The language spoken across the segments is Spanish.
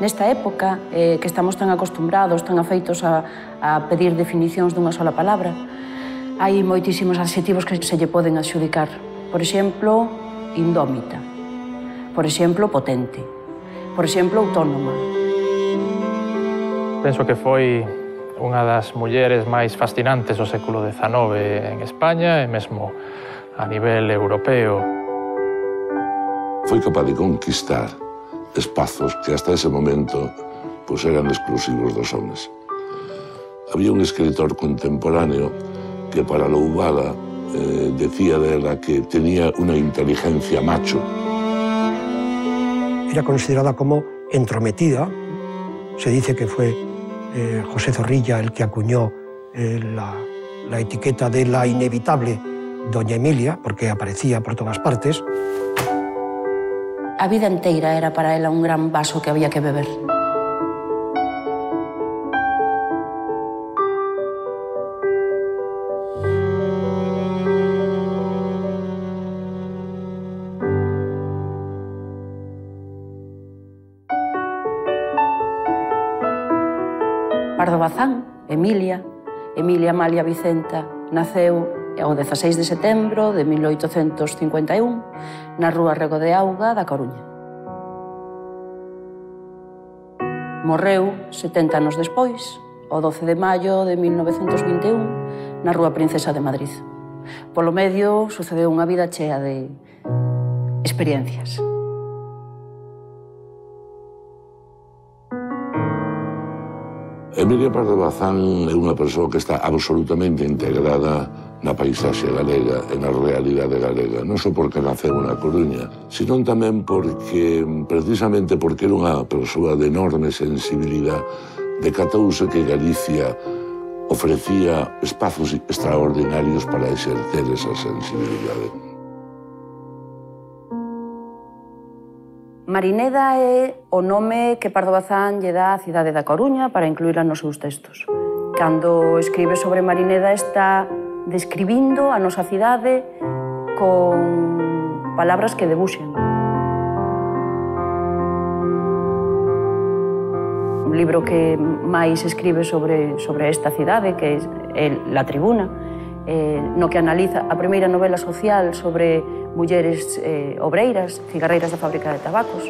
Nesta época, que estamos tan acostumbrados, tan afeitos a pedir definicións dunha sola palabra, hai moitísimos adxetivos que se lle poden adxudicar. Por exemplo, indómita. Por exemplo, potente. Por exemplo, autónoma. Penso que foi unha das mulleres máis fascinantes do século XIX en España e mesmo a nivel europeo. Foi capaz de conquistar espazos que hasta ese momento pues eran exclusivos dos hombres. Había un escritor contemporáneo que para Loubada decía de ella que tenía una inteligencia macho. Era considerada como entrometida. Se dice que fue José Zorrilla el que acuñó la etiqueta de la inevitable Doña Emilia, porque aparecía por todas partes. A vida enteira era para ela un gran vaso que había que beber. Pardo Bazán, Emilia Amalia Vicenta, naceu o 16 de setembro de 1851, na rúa Rego de Auga da Coruña. Morreu 70 anos despois, o 12 de maio de 1921, na rúa Princesa de Madrid. Polo medio, sucedeu unha vida chea de experiencias. Emilia Pardo Bazán é unha persoa que está absolutamente integrada na paisaxe galega, na realidade galega, non só porque naceu na Coruña, sino tamén porque, precisamente porque era unha persoa de enorme sensibilidade, decatouse que Galicia ofrecía espazos extraordinarios para exercer esa sensibilidade. Marineda é o nome que Pardo Bazán lle dá á cidade da Coruña para incluíla nos seus textos. Cando escribe sobre Marineda está describindo a nosa cidade con palabras que debuxen. O libro que máis escribe sobre esta cidade, que é La Tribuna, no que analiza a primeira novela social sobre mulleres obreiras, cigarreiras da fábrica de tabacos.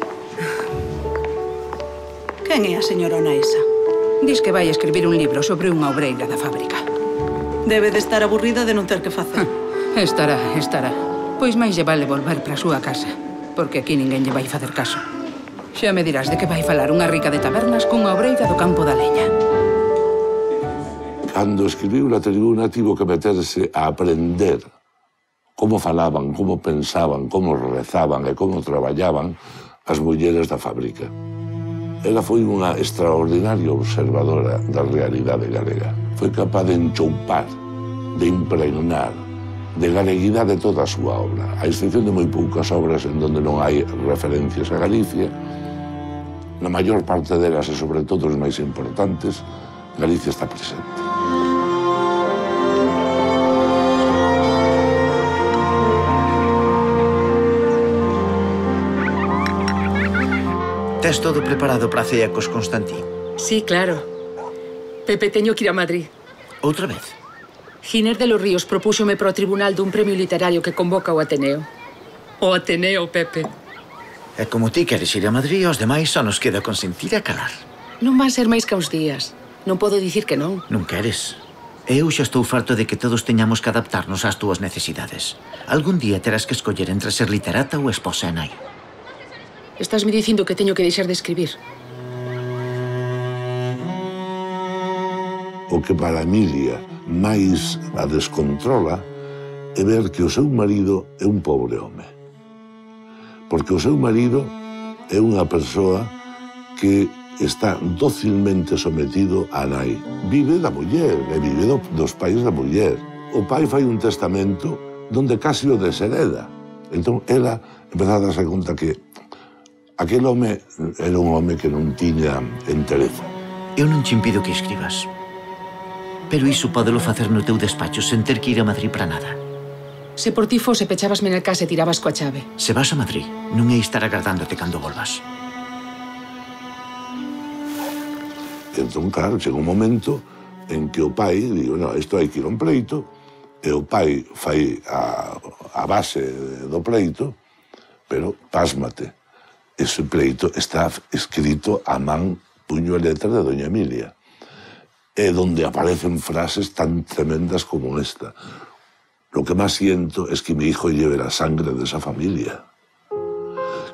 Quen é a señorona esa? Diz que vai escribir un libro sobre unha obreira da fábrica. Debe de estar aburrida de non ter que facer. Estará. Pois máis lle vale volver para a súa casa, porque aquí ninguén lle vai facer caso. Xa me dirás de que vai falar unha rica de tabernas cunha obreira do campo da leña. Cando escribiu La Tribuna, tivo que meterse a aprender como falaban, como pensaban, como rezaban e como traballaban as mulleres da fábrica. Ela foi unha extraordinaria observadora da realidade galega. Foi capaz de enchoupar, de impregnar, de galeguidade toda a súa obra, a excepción de moi poucas obras en donde non hai referencias a Galicia. Na maior parte delas, e sobre todo os máis importantes, Galicia está presente. Tes todo preparado para a cea cos Constantín? Sí, claro. Pepe, teño que ir a Madrid. Outra vez? Giner de los Ríos propúxome para o tribunal dun premio literario que convoca o Ateneo. O Ateneo, Pepe. E como ti queres ir a Madrid, os demais só nos queda consentir a calar. Non van ser máis que uns días. Non podo dicir que non. Non queres. Eu xa estou farto de que todos teñamos que adaptarnos ás túas necesidades. Algún día terás que escoller entre ser literata ou esposa e nai. Estás me dicindo que teño que deixar de escribir. O que para Emilia máis a descontrola é ver que o seu marido é un pobre home. Porque o seu marido é unha persoa que está dócilmente sometido á nai. Vive da muller, e vive dos pais da muller. O pai fai un testamento onde casi o deshereda. Entón, ela empezou a darse conta que aquel home era un home que non tiña entereza. Eu non te impido que escribas, pero iso podelo facer no teu despacho sen ter que ir a Madrid para nada. Se por ti fose, pechábasme na casa e tirabas coa chave. Se vas a Madrid, non é estar agardándote cando volvas. Entón, claro, chega un momento en que o pai digo, no, isto hai que ir a un pleito, e o pai fai a base do pleito, pero pásmate, ese pleito está escrito a man, puño e letra de doña Emilia, e donde aparecen frases tan tremendas como esta. Lo que más siento es que mi hijo lleve la sangre de esa familia.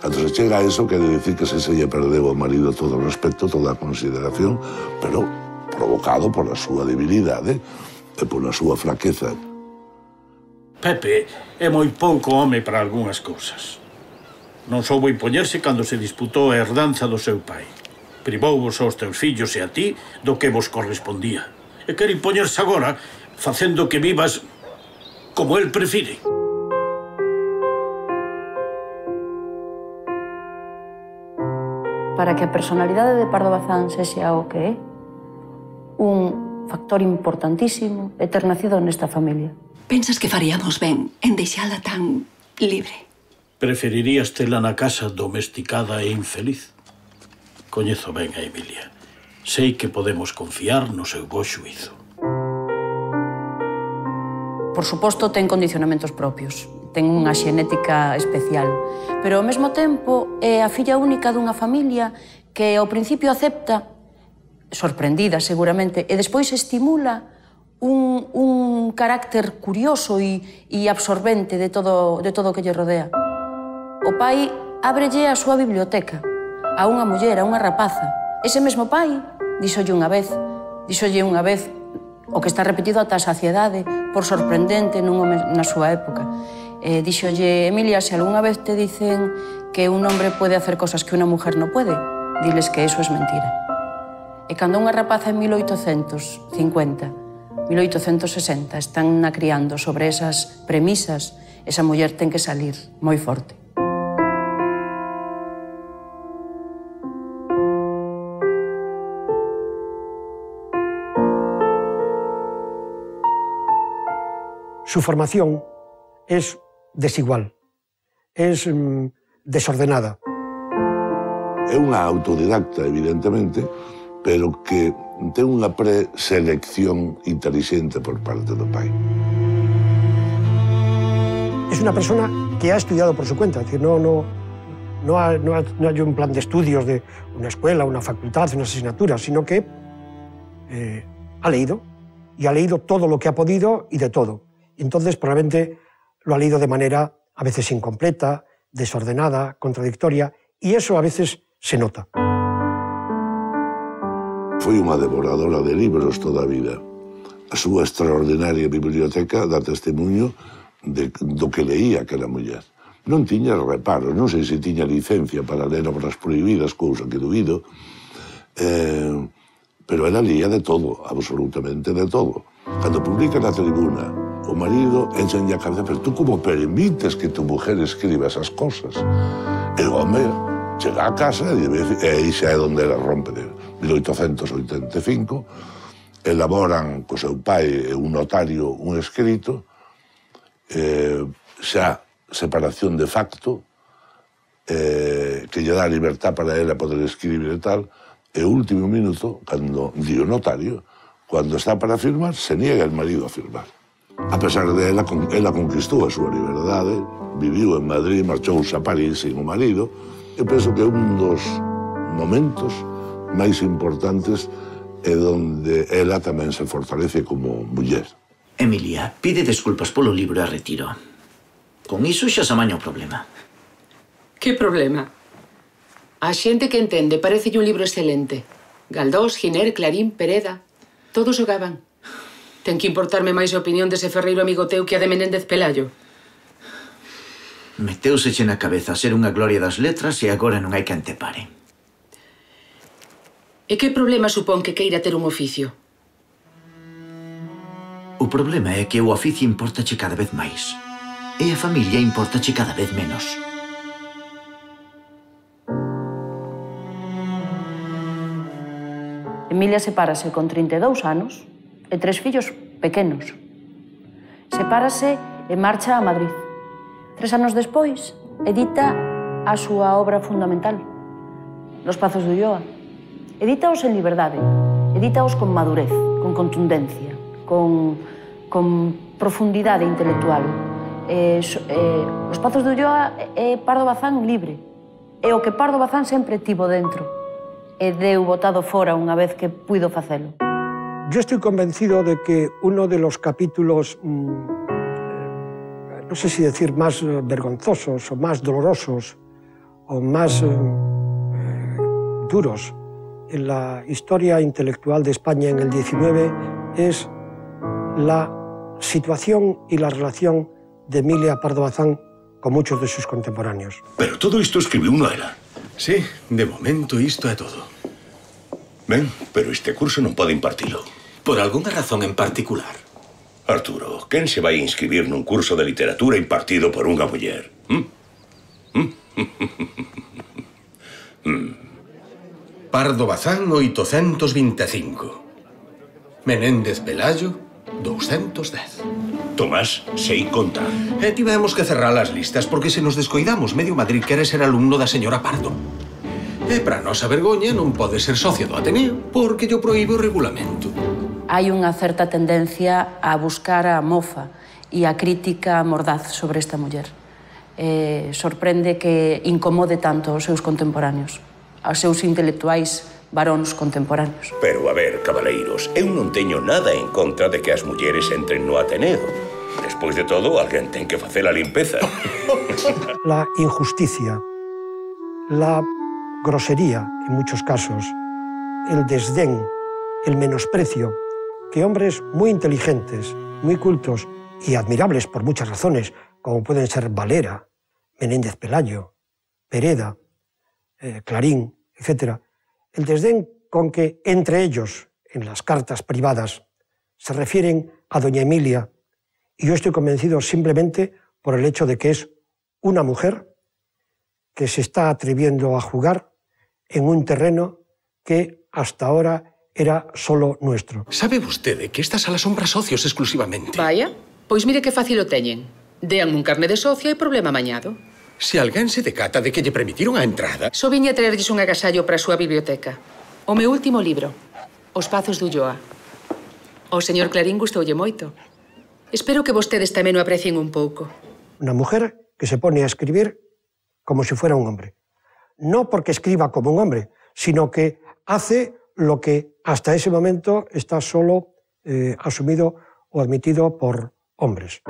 Entonces llega a eso, quiere decir que se lle perdeu ao marido todo o respeto, toda a consideración, pero provocado pola súa debilidade e pola súa fraqueza. Pepe é moi pouco home para algunhas cousas. Non soubo impoñerse cando se disputou a herdanza do seu pai. Privouvos aos teus fillos e a ti do que vos correspondía. E quere impoñerse agora facendo que vivas como el prefire. Para que a personalidade de Pardo Bazán sexa o que é, un factor importantísimo é ter nacido nesta familia. Pensas que faríamos ben en deixala tan libre? Preferirías tela na casa domesticada e infeliz? Coñezo ben a Emilia. Sei que podemos confiar no seu bo xuízo. Por suposto, ten condicionamentos propios. Ten unha xenética especial, pero ao mesmo tempo é a filla única dunha familia que ao principio acepta, sorprendida seguramente, e despois estimula un carácter curioso e absorbente de todo o que lle rodea. O pai ábrelle a súa biblioteca a unha muller, a unha rapaza. Ese mesmo pai díxolle unha vez o que está repetido ata a saciedade por sorprendente nun home na súa época. Díxolle, Emilia, se algunha vez te dicen que un hombre puede hacer cosas que una mujer no puede, diles que eso es mentira. E cando unha rapaza en 1850, 1860, están criando sobre esas premisas, esa muller ten que salir moi forte. Su formación es desigual, es desordenada. É unha autodidacta, evidentemente, pero que ten unha preselección inteligente por parte do pai. Es una persona que ha estudiado por su cuenta, es decir, no hay un plan de estudios de una escuela, una facultad, una asignatura, sino que ha leído, y ha leído todo lo que ha podido y de todo. Entonces, probablemente lo ha leído de manera a veces incompleta, desordenada, contradictoria, y eso a veces se nota. Foi unha devoradora de libros toda a vida. A súa extraordinaria biblioteca dá testemunho do que leía aquela muller. Non tiña reparos, non sei se tiña licencia para ler obras prohibidas, cousa que dubido, pero ela leía de todo, absolutamente de todo. Cando publica na Tribuna, o marido entra en la cabeza, pero tú cómo permites que tu mujer escriba esas cosas. El hombre llega a casa y ahí se é donde la rompe. 1885, elaboran co seu pai e un notario un escrito, xa separación de facto, que lle dá libertad para ela poder escribir e tal, e último minuto, cando di o notario, cando está para firmar, se niega el marido a firmar. A pesar de ela conquistou a súa liberdade, viviu en Madrid, marchouse a París sin o marido, e penso que é un dos momentos máis importantes é onde ela tamén se fortalece como muller. Emilia pide desculpas polo libro a retiro. Con iso xa se amaña o problema. Que problema? A xente que entende parece un libro excelente. Galdós, Giner, Clarín, Pereda, todos o gaban. Ten que importarme máis a opinión dese ferreiro amigo teu que a de Menéndez Pelayo. Meteuseche na cabeza ser unha gloria das letras e agora non hai que antepare. E que problema supón que queira ter un oficio? O problema é que o oficio importache cada vez máis e a familia importache cada vez menos. Emilia sepárase con 32 anos e 3 fillos pequenos. Sepárase e marcha a Madrid. 3 anos despois, edita a súa obra fundamental, Los Pazos de Ulloa. Edítaos en liberdade. Edítaos con madurez, con contundencia, con profundidade intelectual. Os Pazos de Ulloa é Pardo Bazán libre. É o que Pardo Bazán sempre tivo dentro. E deu botado fora unha vez que puido facelo. Yo estoy convencido de que uno de los capítulos, no sé si decir más vergonzosos o más dolorosos o más duros en la historia intelectual de España en el XIX es la situación y la relación de Emilia Pardo Bazán con muchos de sus contemporáneos. Pero todo esto escribió una era. Sí, de momento isto é todo. Ben, pero este curso non pode impartilo. Por algunha razón en particular. Arturo, quen se vai inscribir nun curso de literatura impartido por unha muller? Pardo Bazán, 825. Menéndez Pelayo, 210. Tomás, sei contar. E tivemos que cerrar as listas porque se nos descoidamos. Medio Madrid quere ser alumno da señora Pardo. E para nosa vergoña non pode ser socio do Ateneo porque yo proíbe o regulamento. Hai unha certa tendencia a buscar a mofa e a crítica mordaz sobre esta muller. Sorprende que incomode tanto os seus contemporáneos, aos seus intelectuais varóns contemporáneos. Pero, a ver, cabaleiros, eu non teño nada en contra de que as mulleres entren no Ateneo. Despois de todo, alguén ten que facer a limpeza. La injusticia, la grosería, en muchos casos, el desdén, el menosprecio, que hombres muy inteligentes, muy cultos y admirables por muchas razones, como pueden ser Valera, Menéndez Pelayo, Pereda, Clarín, etc. El desdén con que entre ellos, en las cartas privadas, se refieren a doña Emilia, y yo estoy convencido simplemente por el hecho de que es una mujer que se está atreviendo a jugar en un terreno que hasta ahora era solo nuestro. ¿Sabe usted de que esta sala son para socios exclusivamente? Vaya, pois mire que fácil o teñen. Dean un carné de socio e problema mañado. Se alguén se decata de que lle permitiron a entrada... Só viña a traerlles un agasallo para a súa biblioteca. O meu último libro, Os Pazos de Ulloa. O señor Clarín gustoulle moito. Espero que vostedes tamén o aprecien un pouco. Una mujer que se pone a escribir como si fuera un hombre. No porque escriba como un hombre, sino que hace lo que hasta ese momento está solo asumido o admitido por hombres.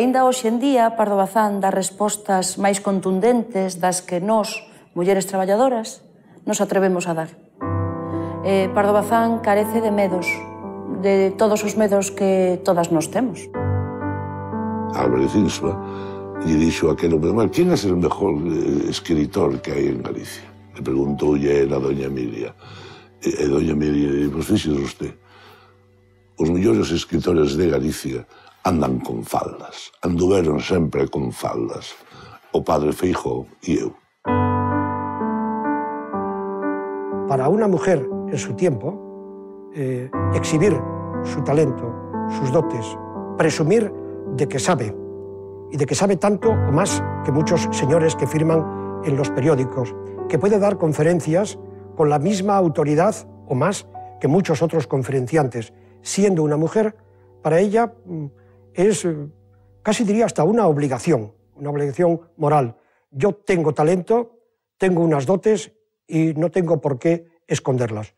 Ainda hoxe en día, Pardo Bazán dá respostas máis contundentes das que nós, mulleres traballadoras, nos atrevemos a dar. Pardo Bazán carece de medos, de todos os medos que todas nós temos. Álvaro Cunqueiro lle dixo aquel hombre, ¿quién é o mellor escritor que hai en Galicia? Le preguntoulle a doña Emilia. E doña Emilia dixo, fíxese usted, os mellores escritores de Galicia andan con faldas, anduveron sempre con faldas, o padre Feijóo e eu. Para una mujer en su tiempo, exhibir su talento, sus dotes, presumir de que sabe, y de que sabe tanto o más que muchos señores que firman en los periódicos, que puede dar conferencias con la misma autoridad o más que muchos otros conferenciantes, siendo una mujer, para ella... es, casi diría, hasta una obligación moral. Yo tengo talento, tengo unas dotes y no tengo por qué esconderlas.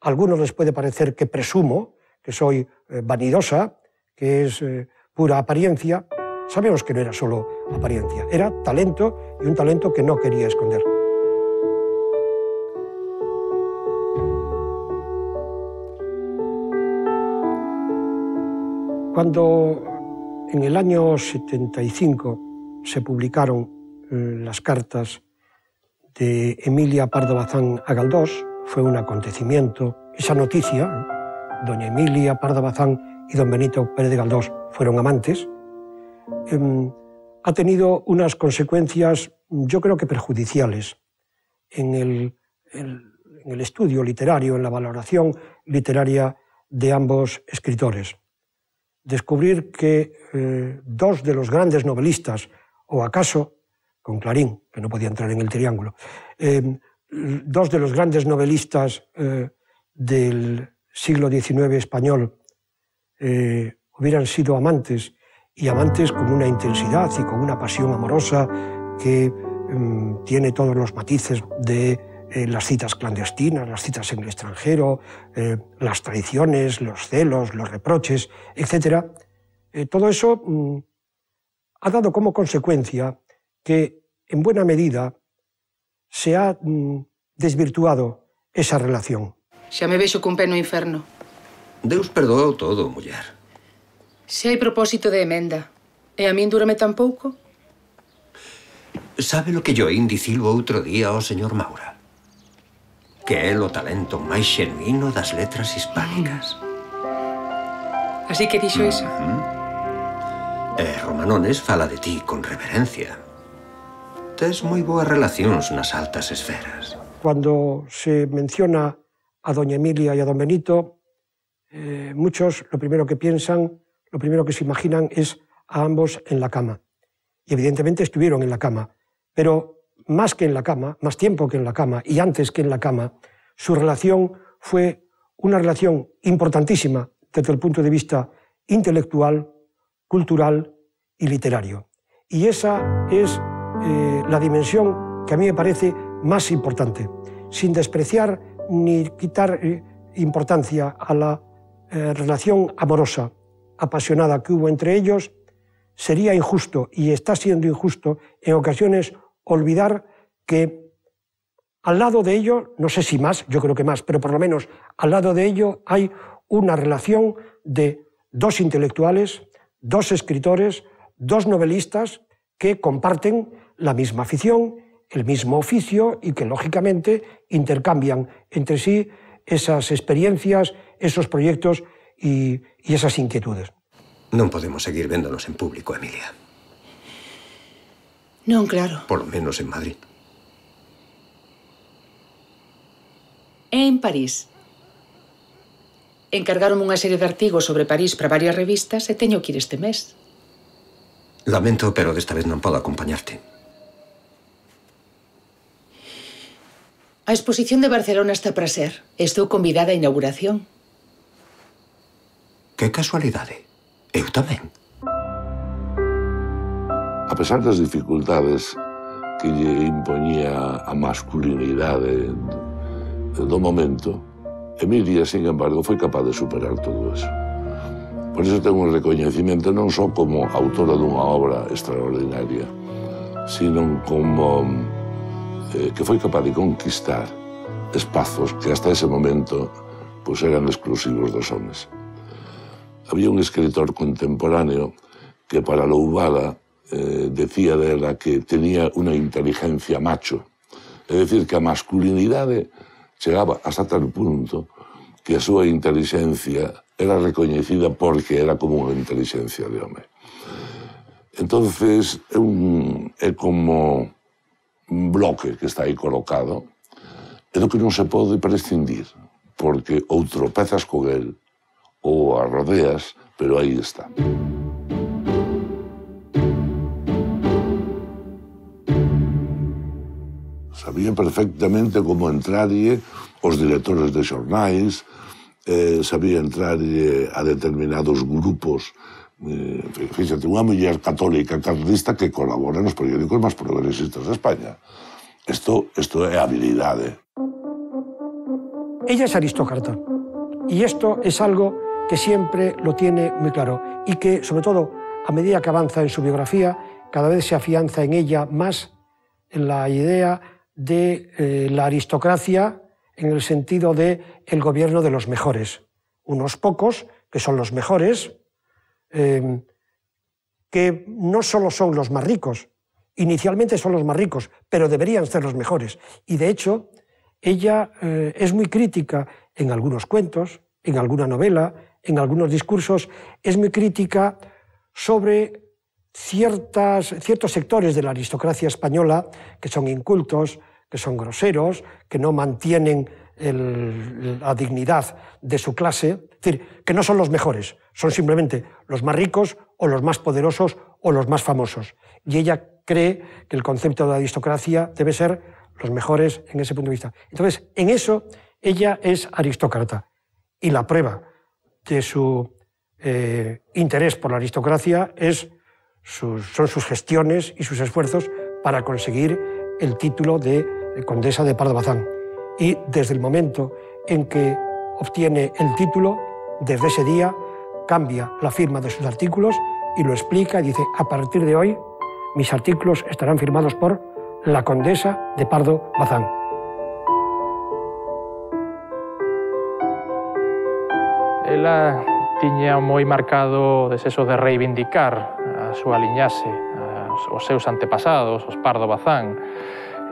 A algunos les puede parecer que presumo, que soy vanidosa, que es pura apariencia. Sabemos que no era solo apariencia, era talento y un talento que no quería esconder. Cuando en el año 75 se publicaron las cartas de Emilia Pardo Bazán a Galdós, fue un acontecimiento. Esa noticia, doña Emilia Pardo Bazán y don Benito Pérez Galdós fueron amantes, ha tenido unas consecuencias, yo creo que perjudiciales, en el estudio literario, en la valoración literaria de ambos escritores. Descubrir que dos de los grandes novelistas, o acaso con Clarín, que no podía entrar en el triángulo. Dos de los grandes novelistas del siglo XIX español hubieran sido amantes, y amantes con una intensidad y con una pasión amorosa que tiene todos los matices de las citas clandestinas, las citas en el extranjero, las traiciones, los celos, los reproches, etc. Todo eso ha dado como consecuencia que, en buena medida, se ha desvirtuado esa relación. Xa me vexo cun pé no inferno. Deus perdoou todo, muller. Se hai propósito de emenda, e a min dúrame tan pouco? Sabe lo que yo indicilo outro día ao señor Maura? Que é o talento máis xenuíno das letras hispánicas. Así que dixo iso? Romanones fala de ti con reverencia. Tes moi boas relacións nas altas esferas. Cando se menciona a doña Emilia e a don Benito, muchos lo primero que piensan, lo primero que se imaginan es a ambos en la cama. Y evidentemente estuvieron en la cama, pero más que en la cama, más tiempo que en la cama y antes que en la cama, su relación fue una relación importantísima desde el punto de vista intelectual, cultural y literario. Y esa es la dimensión que a mí me parece más importante, sin despreciar ni quitar importancia a la relación amorosa, apasionada que hubo entre ellos. Sería injusto, y está siendo injusto en ocasiones, olvidar que al lado de ello, no sé si más, yo creo que más, pero por lo menos al lado de ello hay una relación de dos intelectuales, dos escritores, dos novelistas que comparten la misma afición, el mismo oficio y que lógicamente intercambian entre sí esas experiencias, esos proyectos y esas inquietudes. Non podemos seguir véndonos en público, Emilia. Non, claro. Por lo menos en Madrid. E en París. Encargaron unha serie de artigos sobre París para varias revistas e teño que ir este mes. Lamento, pero desta vez non podo acompañarte. A exposición de Barcelona está para ser. Estou convidada á inauguración. Que casualidade. Eu tamén. A pesar das dificultades que lle imponía a masculinidade do momento, Emilia, sin embargo, foi capaz de superar todo eso. Por iso ten un recoñecimento non só como autora dunha obra extraordinaria, sino como que foi capaz de conquistar espazos que hasta ese momento pues, eran exclusivos dos homens. Había un escritor contemporáneo que para loubala decía de ela que tenía una inteligencia macho. Es decir, que a masculinidade chegaba hasta tal punto que a súa inteligencia era recoñecida porque era como unha inteligencia de home. Entonces é como un bloque que está aí colocado, é do que non se pode prescindir, porque ou tropezas con el, o a rodeas, pero ahí está. Sabía perfectamente como entrarlle os directores de xornais, sabía entrarlle a determinados grupos. Fíxate, unha muller católica carlista que colabora nos periódicos máis progresistas de España. Isto é habilidade. Ella é aristócrata, e isto é algo que siempre lo tiene muy claro y que, sobre todo, a medida que avanza en su biografía, cada vez se afianza en ella más en la idea de la aristocracia en el sentido de el gobierno de los mejores. Unos pocos, que son los mejores, que no solo son los más ricos, inicialmente son los más ricos, pero deberían ser los mejores. Y, de hecho, ella es muy crítica en algunos cuentos, en alguna novela, en algunos discursos, es muy crítica sobre ciertos sectores de la aristocracia española que son incultos, que son groseros, que no mantienen la dignidad de su clase. Es decir, que no son los mejores, son simplemente los más ricos o los más poderosos o los más famosos. Y ella cree que el concepto de aristocracia debe ser los mejores en ese punto de vista. Entonces, en eso ella es aristócrata. Y la prueba de su interés por la aristocracia es son sus gestiones y sus esfuerzos para conseguir el título de condesa de Pardo Bazán. Y desde el momento en que obtiene el título, desde ese día cambia la firma de sus artículos y lo explica y dice: a partir de hoy mis artículos estarán firmados por la condesa de Pardo Bazán. Ela tiña moi marcado desexo de reivindicar a súa liñaxe, os seus antepasados, os Pardo Bazán.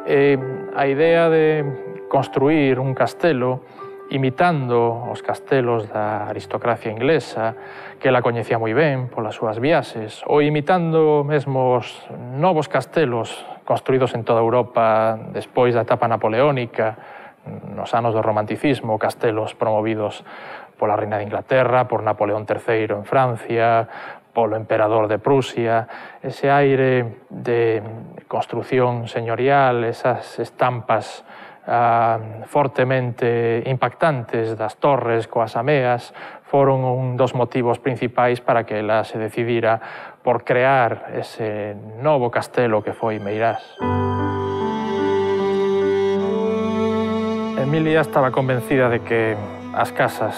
A idea de construir un castelo imitando os castelos da aristocracia inglesa, que la coñecía moi ben polas súas viaxes, ou imitando mesmo os novos castelos construídos en toda Europa despois da etapa napoleónica, nos anos do romanticismo, castelos promovidos pola reina de Inglaterra, por Napoleón III en Francia, polo emperador de Prusia, ese aire de construción señorial, esas estampas fortemente impactantes das torres coas ameas, foron un dos motivos principais para que ela se decidira por crear ese novo castelo que foi Meirás. Emilia estaba convencida de que as casas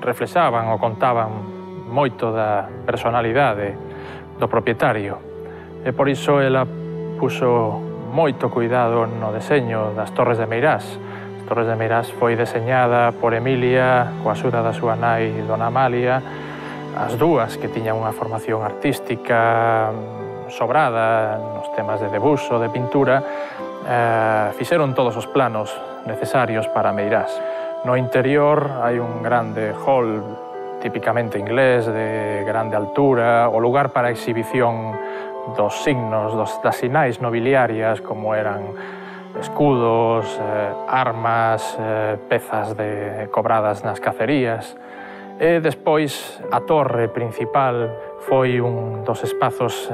reflexaban ou contaban moito da personalidade do propietario, e por iso ela puso moito cuidado no deseño das Torres de Meirás. As Torres de Meirás foi deseñada por Emilia coa axuda da súa nai, dona Amalia, as dúas que tiñan unha formación artística sobrada nos temas de debuxo, de pintura, fixeron todos os planos necesarios para Meirás. No interior hai un grande hall tipicamente inglés, de grande altura, o lugar para a exhibición dos signos, das sinais nobiliarias, como eran escudos, armas, pezas cobradas nas cacerías. E despois a torre principal foi un dos espazos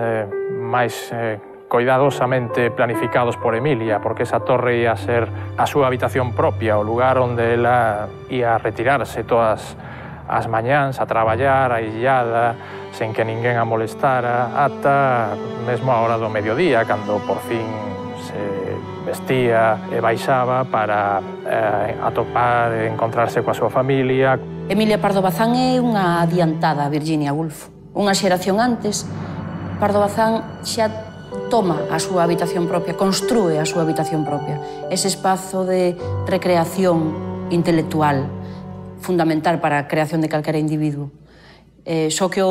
máis coidadosamente planificados por Emilia, porque esa torre ia ser a súa habitación propia, o lugar onde ela ia retirarse todas as mañáns a traballar, aillada, sen que ninguén a molestara, ata mesmo a hora do mediodía, cando por fin se vestía e baixaba para atopar e encontrarse coa súa familia. Emilia Pardo Bazán é unha adiantada a Virginia Woolf. Unha xeración antes, Pardo Bazán xa toma a súa habitación propia, construe a súa habitación propia. Ese espazo de recreación intelectual fundamental para a creación de calquera individuo. Só que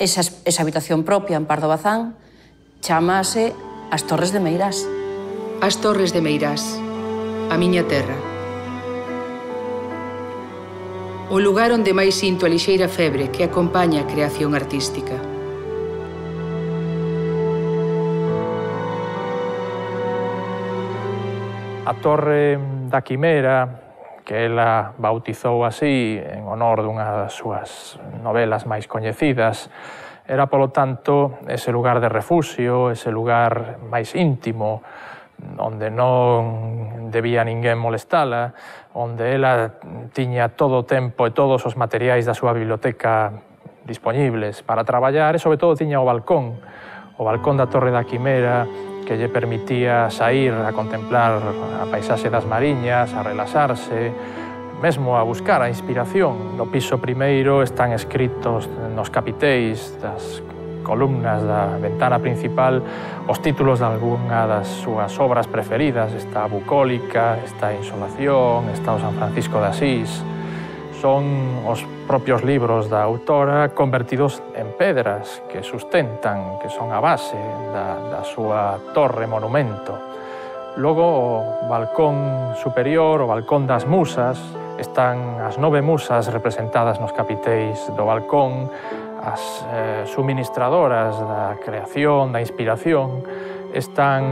esa habitación propia en Pardo Bazán chamase as Torres de Meirás. As Torres de Meirás, a miña terra. O lugar onde máis sinto a lixeira febre que acompaña a creación artística. A Torre da Quimera, que ela bautizou así en honor dunha das súas novelas máis coñecidas, era, polo tanto, ese lugar de refuxio, ese lugar máis íntimo, onde non debía ninguén molestala, onde ela tiña todo o tempo e todos os materiais da súa biblioteca dispoñibles para traballar, e, sobre todo, tiña o balcón da Torre da Quimera, que lle permitía saír a contemplar a paisaxe das Mariñas, a relaxarse, mesmo a buscar a inspiración. No piso primeiro están escritos nos capiteis das columnas da ventana principal os títulos de algunha das súas obras preferidas. Está Bucólica, está Insolación, está o San Francisco de Asís. Son os propios libros da autora convertidos en pedras que sustentan, que son a base da súa torre-monumento. Logo, o balcón superior, o balcón das musas, están as 9 musas representadas nos capiteis do balcón, As suministradoras da creación, da inspiración, están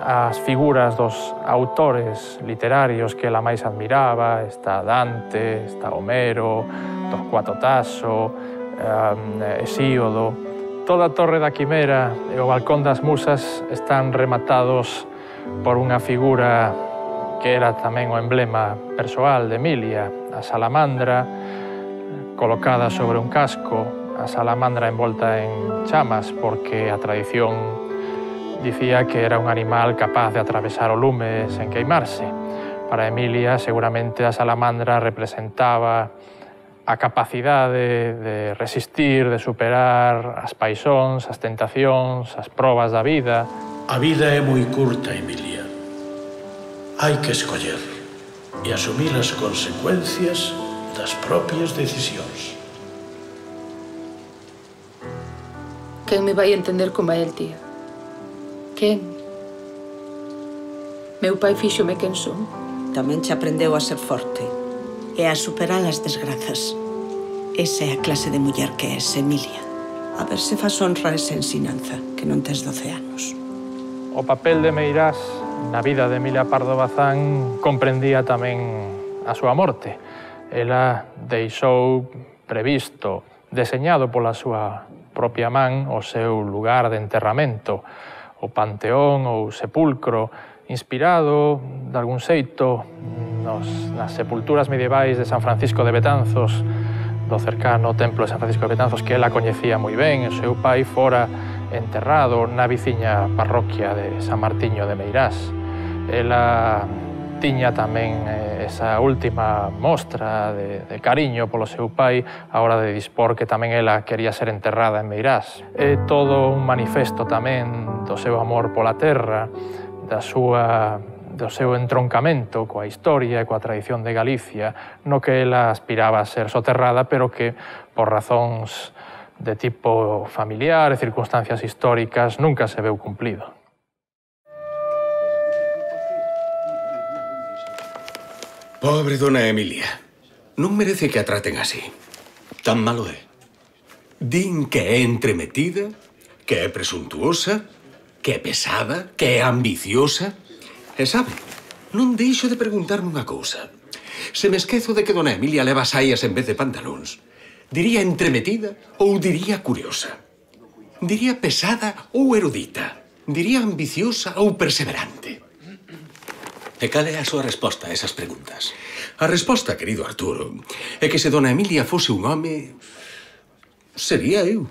as figuras dos autores literarios que ela máis admiraba. Está Dante, está Homero, Torcuato Tasso, Hesíodo. Toda a Torre da Quimera e o Balcón das Musas están rematados por unha figura que era tamén o emblema persoal de Emilia, a salamandra colocada sobre un casco, a salamandra envolta en chamas, porque a tradición dicía que era un animal capaz de atravesar o lume sen queimarse. Para Emilia, seguramente, a salamandra representaba a capacidade de resistir, de superar as paixóns, as tentacións, as probas da vida. A vida é moi curta, Emilia. Hai que escoller e asumir as consecuencias das propias decisións. Quen me vai entender como é el tía? Quen? Meu pai fíxome quen son. Tamén che aprendeu a ser forte e a superar as desgrazas. Esa é a clase de muller que é Emilia. A ver se faz honra esa ensinanza, que non tes 12 anos. O papel de Meirás na vida de Emilia Pardo Bazán comprendía tamén a súa morte. Ela deixou previsto, deseñado pola súa propia man, o seu lugar de enterramento, o panteón ou sepulcro, inspirado, de algún xeito, nas sepulturas medievais de San Francisco de Betanzos, do cercano templo de San Francisco de Betanzos, que ela coñecía moi ben. O seu pai fora enterrado na veciña parroquia de San Martiño de Meirás. Ela tiña tamén esa última mostra de cariño polo seu pai a hora de dispor que tamén ela quería ser enterrada en Meirás. É todo un manifesto tamén do seu amor pola terra, do seu entroncamento coa historia e coa tradición de Galicia, no que ela aspiraba a ser soterrada, pero que, por razóns de tipo familiar e circunstancias históricas, nunca se veu cumplido. Pobre dona Emilia, non merece que a traten así. Tan malo é. Din que é entremetida, que é presuntuosa, que é pesada, que é ambiciosa. E sabe, non deixo de preguntarme unha cousa. Se me esquezo de que dona Emilia leva saias en vez de pantalóns, diría entremetida ou diría curiosa? Diría pesada ou erudita? Diría ambiciosa ou perseverante? E cal é a súa resposta a esas preguntas? A resposta, querido Arturo, é que se dona Emilia fose un home, sería eu.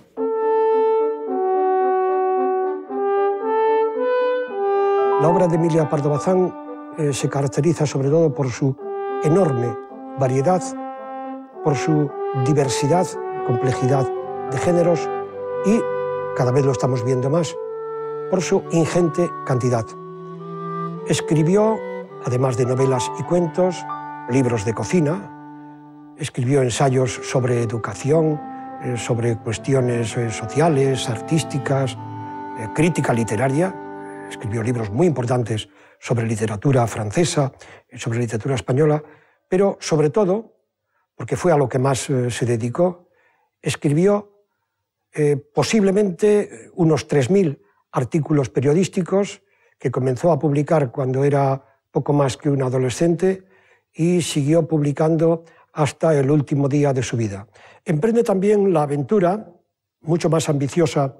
La obra de Emilia Pardo Bazán se caracteriza sobre todo por su enorme variedad, por su diversidad, complejidad de géneros y, cada vez lo estamos viendo más, por su ingente cantidad. Escribió, además de novelas y cuentos, libros de cocina, escribió ensayos sobre educación, sobre cuestiones sociales, artísticas, crítica literaria. Escribió libros muy importantes sobre literatura francesa, sobre literatura española, pero sobre todo, porque fue a lo que más se dedicó, escribió posiblemente unos 3.000 artículos periodísticos que comenzó a publicar cuando era poco más que un adolescente y siguió publicando hasta el último día de su vida. Emprende también la aventura, mucho más ambiciosa,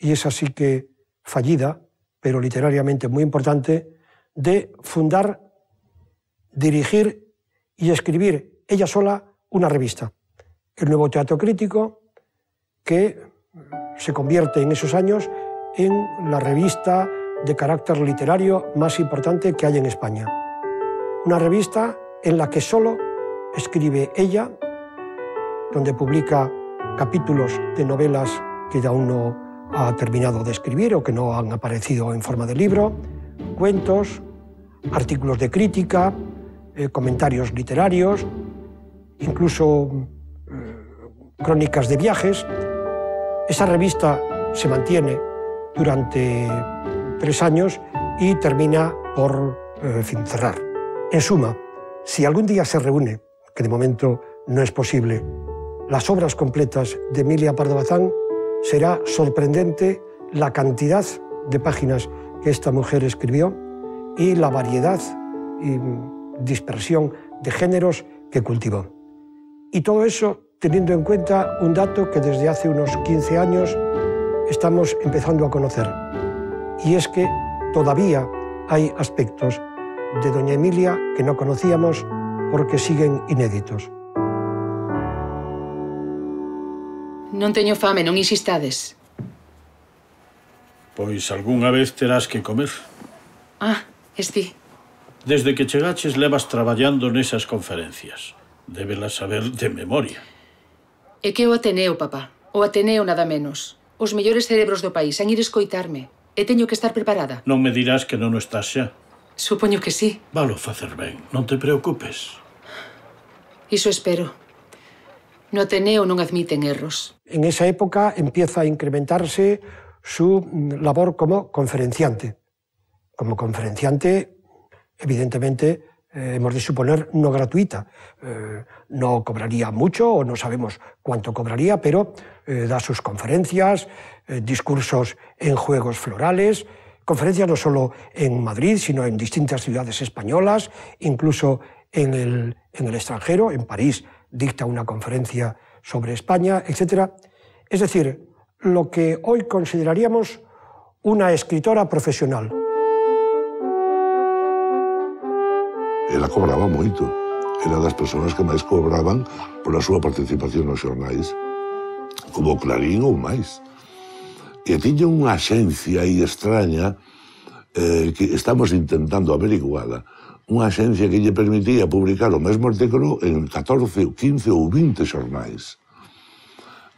y es así que fallida, pero literariamente muy importante, de fundar, dirigir y escribir ella sola una revista, El Nuevo Teatro Crítico, que se convierte en esos años en la revista de carácter literario más importante que hay en España. Una revista en la que solo escribe ella, donde publica capítulos de novelas que aún no ha terminado de escribir o que no han aparecido en forma de libro, cuentos, artículos de crítica, comentarios literarios, incluso crónicas de viajes. Esa revista se mantiene durante 3 años y termina por cerrar. En suma, si algún día se reúne, que de momento no es posible, las obras completas de Emilia Pardo Bazán, será sorprendente la cantidad de páginas que esta mujer escribió y la variedad y dispersión de géneros que cultivó. Y todo eso teniendo en cuenta un dato que desde hace unos 15 años estamos empezando a conocer, y es que todavía hay aspectos de doña Emilia que no conocíamos porque siguen inéditos. Non teño fame, non insistades. Pois algunha vez terás que comer. Ah, esti. Desde que chegaches levas traballando nesas conferencias. Débelas saber de memoria. E que o Ateneo, papá. O Ateneo nada menos. Os mellores cerebros do país han ir escoitarme. E teño que estar preparada. Non me dirás que non o estás xa. Supoño que sí. Valo facer ben, non te preocupes. Iso espero. No Ateneo non admiten erros. En esa época empieza a incrementarse su labor como conferenciante. Como conferenciante, evidentemente, hemos de suponer, no gratuita. No cobraría mucho, o no sabemos cuánto cobraría, pero da sus conferencias, discursos en juegos florales, conferencias no solo en Madrid, sino en distintas ciudades españolas, incluso en el extranjero, en París, dicta una conferencia sobre España, etc. Es decir, lo que hoy consideraríamos una escritora profesional. Ela cobraba moito. Era das persoas que máis cobraban pola súa participación nos xornais, como Clarín ou máis. E tiña unha axencia aí extraña que estamos intentando averiguala, unha axencia que lle permitía publicar o mesmo artículo en 14, 15 ou 20 xornais.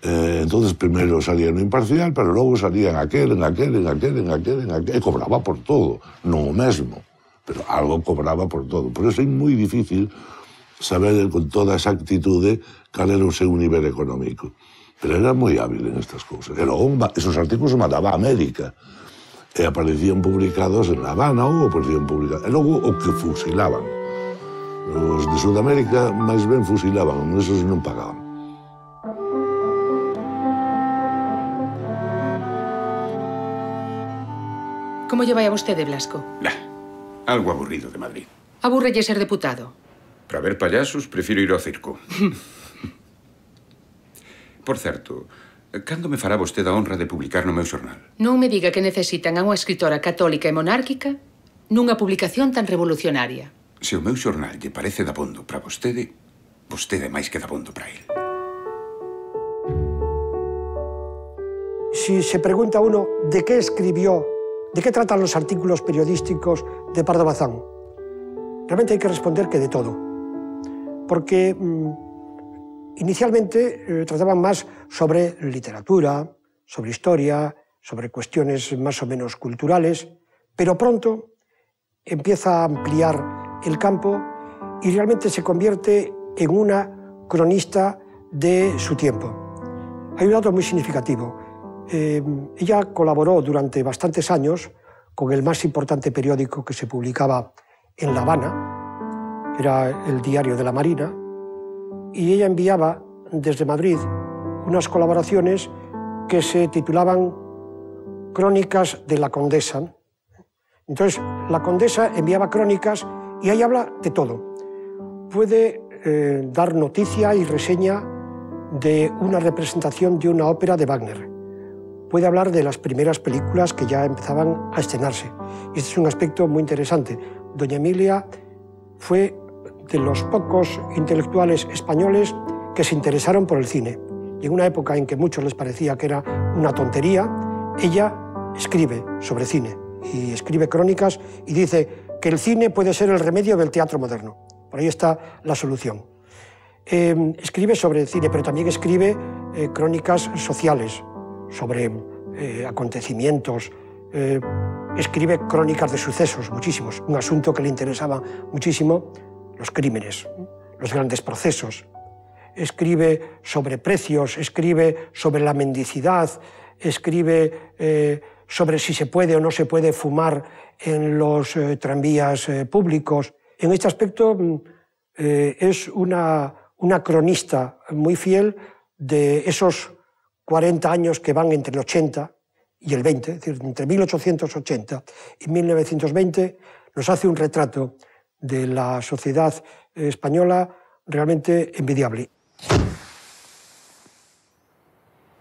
Entón, primeiro salía no Imparcial, pero logo salía en aquel, e cobraba por todo, non o mesmo, pero algo cobraba por todo. Por eso é moi difícil saber con toda esa actitude cal era o seu nivel económico. Pero era moi hábil en estas cousas. E logo, esos artículos mandaba a América, e aparecían publicados en La Habana ou aparecían publicados... E logo, o que fusilaban. Os de Sudamérica, máis ben, fusilaban, esos non pagaban. Como lle vai a vostede, Blasco? Nah, algo aburrido de Madrid. Aburrelle ser deputado. Para ver payasos, prefiro ir ao circo. Por certo, cando me fará vostede a honra de publicar no meu xornal? Non me diga que necesitan a unha escritora católica e monárquica nunha publicación tan revolucionaria. Se o meu xornal lle parece dabondo para vostede, vostede é máis que dabondo para el. Si se pregunta uno de que escribió, de que tratan los artículos periodísticos de Pardo Bazán, realmente hai que responder que de todo. Porque inicialmente trataban más sobre literatura, sobre historia, sobre cuestiones más o menos culturales, pero pronto empieza a ampliar el campo y realmente se convierte en una cronista de su tiempo. Hay un dato muy significativo. Ella colaboró durante bastantes años con el más importante periódico que se publicaba en La Habana, que era el Diario de la Marina, y ella enviaba desde Madrid unas colaboraciones que se titulaban Crónicas de la Condesa. Entonces, la Condesa enviaba crónicas y ahí habla de todo. Puede dar noticia y reseña de una representación de una ópera de Wagner. Puede hablar de las primeras películas que ya empezaban a estrenarse. Este es un aspecto muy interesante. Doña Emilia fue de los pocos intelectuales españoles que se interesaron por el cine. Y en una época en que a muchos les parecía que era una tontería, ella escribe sobre cine y escribe crónicas y dice que el cine puede ser el remedio del teatro moderno. Por ahí está la solución. Escribe sobre cine, pero también escribe crónicas sociales, sobre acontecimientos, escribe crónicas de sucesos, muchísimos. Un asunto que le interesaba muchísimo: los crímenes, los grandes procesos. Escribe sobre precios, escribe sobre la mendicidad, escribe sobre si se puede o no se puede fumar en los tranvías públicos. En este aspecto es una cronista muy fiel de esos 40 años que van entre el 80 y el 20, es decir, entre 1880 y 1920, nos hace un retrato de la sociedad española realmente envidiable.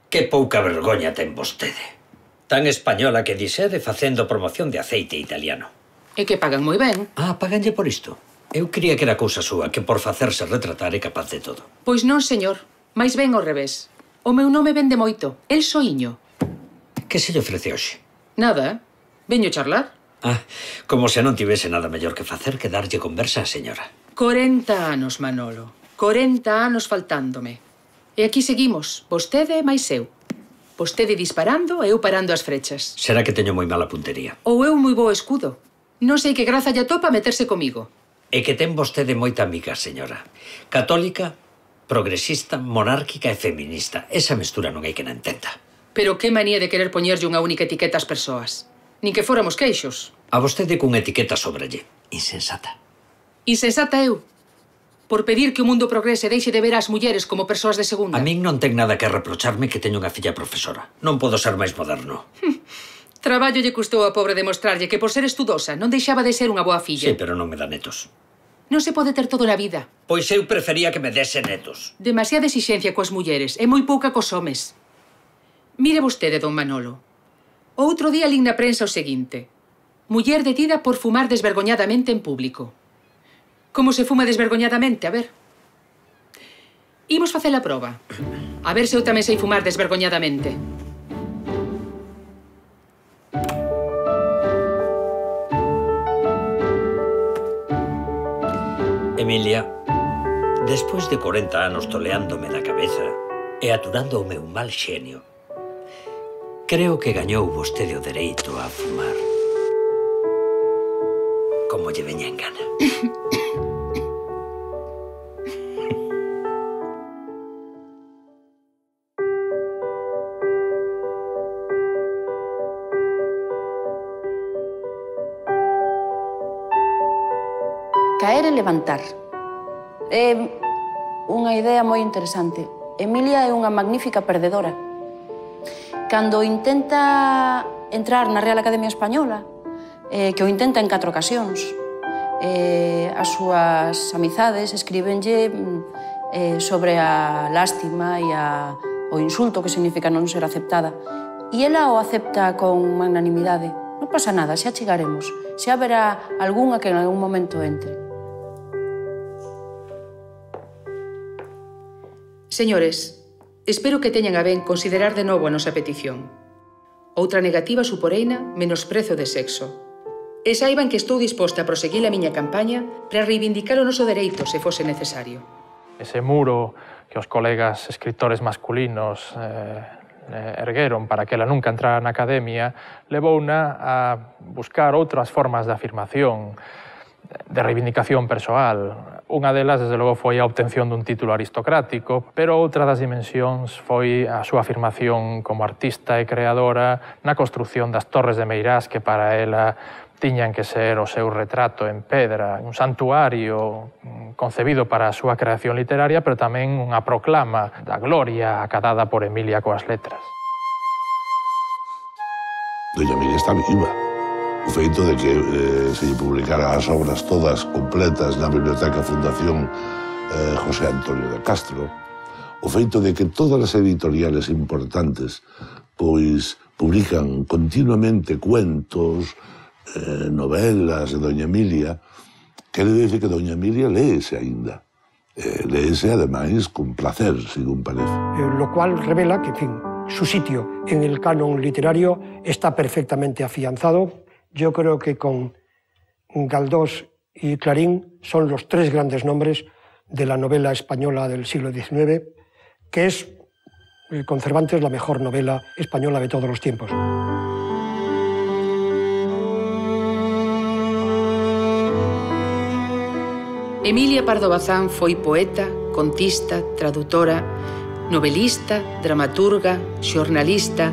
Que pouca vergoña ten vostede. Tan española que disede facendo promoción de aceite italiano. E que pagan moi ben. Ah, paganlle por isto. Eu creía que era cousa súa, que por facerse retratar é capaz de todo. Pois non, señor. Mais ben ao revés. O meu nome vende moito. El soiño. Que se lle ofrece hoxe? Nada. Veño charlar. Ah, como se non tivese nada mellor que facer que darlle conversa á señora. 40 anos, Manolo. 40 anos faltándome. E aquí seguimos, vostede e máis eu. Vostede disparando e eu parando as frechas. Será que teño moi mala puntería? Ou eu moi bo escudo. Non sei que graza lle atopa meterse comigo. E que ten vostede moita amiga, señora. Católica, progresista, monárquica e feminista. Esa mestura non hai que na entenda. Pero que manía de querer poñerlle unha única etiqueta ás persoas. Nin que fóramos queixos. A vostede cunha etiqueta sobralle. Insensata. Insensata eu. Por pedir que o mundo progrese deixe de ver as mulleres como persoas de segunda. A min non ten nada que reprocharme que teño unha filla profesora. Non podo ser máis moderno. Traballo lle custou a pobre demostrarlle que por ser estudosa non deixaba de ser unha boa filla. Sí, pero non me dá netos. Non se pode ter todo na vida. Pois eu prefería que me dese netos. Demasiada exixencia coas mulleres e moi pouca cos homes. Mire vostede, don Manolo. Outro día lín na prensa o seguinte. Muller detida por fumar desvergoñadamente en público. Como se fuma desvergoñadamente, a ver. Imos facer a proba. A ver se eu tamén sei fumar desvergoñadamente. Emilia, despois de 40 anos toleándome da cabeza e aturando o meu mal xenio, creo que gañou vostede o dereito a fumar como lle veña en gana. Caer e levantar. É unha idea moi interesante. Emilia é unha magnífica perdedora. Cando intenta entrar na Real Academia Española, que o intenta en 4 ocasións, as súas amizades escribenlle sobre a lástima e o insulto que significa non ser aceptada. E ela o acepta con magnanimidade. Non pasa nada, xa chegaremos. Xa haberá algunha que en algún momento entre. Señores, espero que teñan a ben considerar de novo a nosa petición. Outra negativa suporeina menosprezo de sexo. E saiban que estou disposta a proseguir a miña campaña para reivindicar o noso dereito se fose necesario. Ese muro que os colegas escritores masculinos ergueron para que ela nunca entrara na academia levouna a buscar outras formas de afirmación, de reivindicación persoal. Unha delas, desde logo, foi a obtención dun título aristocrático, pero outra das dimensións foi a súa afirmación como artista e creadora na construción das Torres de Meirás, que para ela tiñan que ser o seu retrato en pedra, un santuario concebido para a súa creación literaria, pero tamén unha proclama da gloria acadada por Emilia coas letras. Doña Emilia está viva. O feito de que se lle publicaran as obras todas completas na Biblioteca Fundación José Antonio de Castro, o feito de que todas as editoriales importantes pois publican continuamente cuentos, novelas de Doña Emilia, quere dicir que Doña Emilia léese aínda. Léese, ademais, con placer, según parece. Lo cual revela que, en fin, su sitio en el canon literario está perfectamente afianzado. Yo creo que con Galdós y Clarín son los 3 grandes nombres de la novela española del siglo XIX, que es, con Cervantes, la mejor novela española de todos los tiempos. Emilia Pardo Bazán foi poeta, contista, traductora, novelista, dramaturga, xornalista,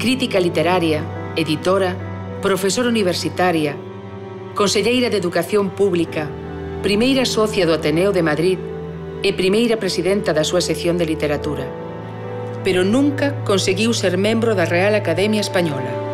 crítica literaria, editora, profesora universitaria, conselleira de Educación Pública, primeira socia do Ateneo de Madrid e primeira presidenta da súa sección de literatura. pero nunca conseguiu ser membro da Real Academia Española.